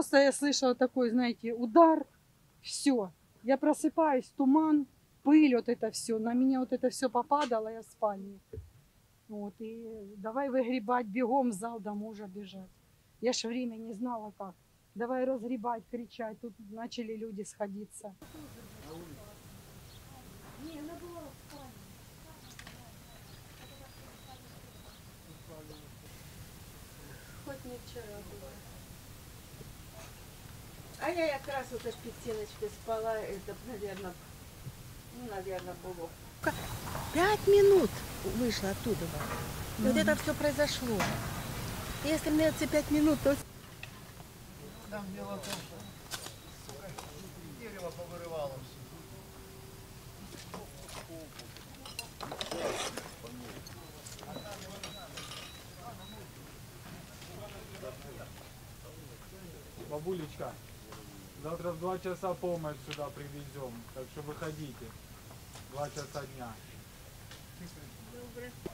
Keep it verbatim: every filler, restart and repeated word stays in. Просто я слышала такой, знаете, удар, все. Я просыпаюсь, туман, пыль, вот это все. На меня вот это все попадало, я в спальне. Вот, и давай выгребать, бегом в зал до мужа бежать. Я ж время не знала как. Давай разгребать, кричать. Тут начали люди сходиться. Хоть не вчера было. А я как раз вот этой пятиночкой спала, это, наверное, ну, наверное, было. Пять минут вышла оттуда. Mm. Вот это все произошло. Если мне эти пять минут, то... Там дело в том, что дерево повырывало все. Бабулечка, завтра в два часа помощь сюда привезем, так что выходите. Два часа дня. Добрый.